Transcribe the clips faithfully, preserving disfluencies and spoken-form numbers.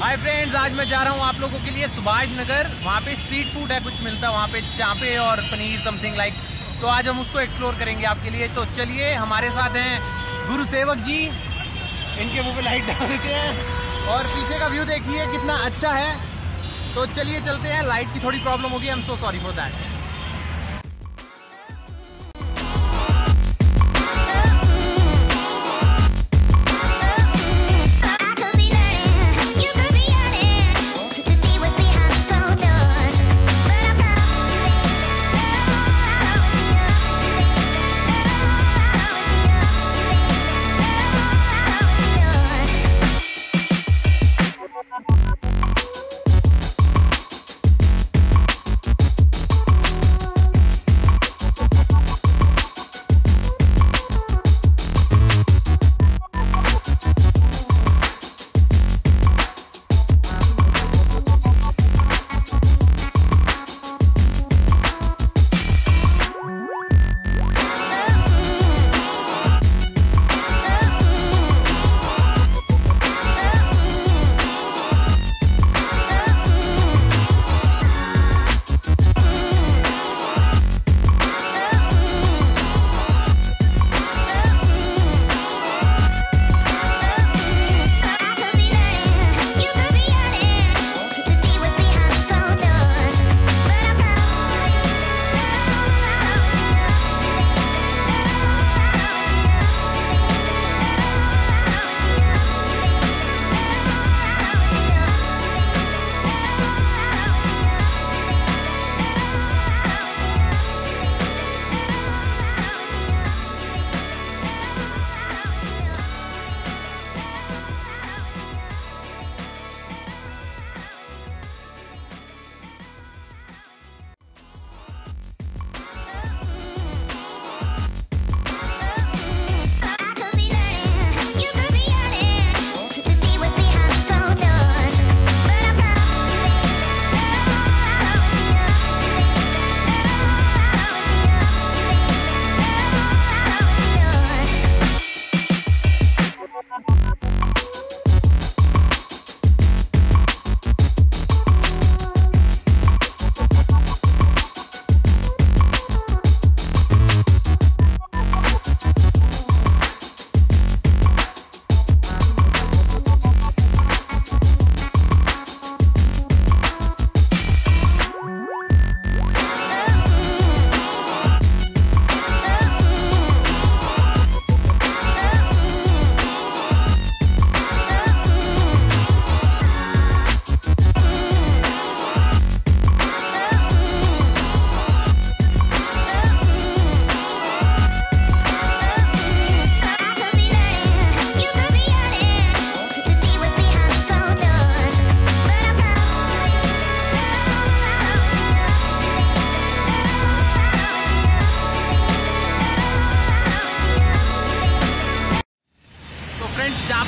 Hi friends, आज मैं जा रहा हूँ आप लोगों के लिए सुभाष नगर। वहाँ पे स्ट्रीट फूड है, कुछ मिलता है वहाँ पे, चापे और पनीर समथिंग लाइक। तो आज हम उसको एक्सप्लोर करेंगे आपके लिए। तो चलिए, हमारे साथ हैं गुरु सेवक जी। इनके मुँह पे लाइट डाल देते हैं और पीछे का व्यू देखिए कितना अच्छा है। तो चलिए चलते हैं। लाइट की थोड़ी प्रॉब्लम होगी, I am so sorry for that.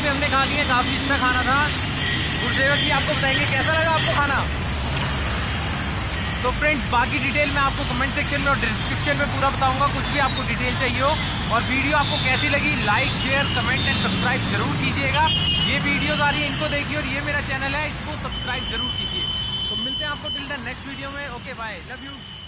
पे हमने खा लिया, काफी अच्छा खाना था। गुरु सेवक जी आपको बताएंगे कैसा लगा आपको खाना। तो फ्रेंड्स, बाकी डिटेल मैं आपको कमेंट सेक्शन में और डिस्क्रिप्शन में पूरा बताऊंगा, कुछ भी आपको डिटेल चाहिए हो। और वीडियो आपको कैसी लगी, like share comment and subscribe जरूर कीजिएगा। ये वीडियोज आ रही है, इनको देखिए, और ये मेरा चैनल है, इसको सब्सक्राइब जरूर कीजिए। तो मिलते हैं आपको टिल द नेक्स्ट वीडियो में। Okay bye, love you.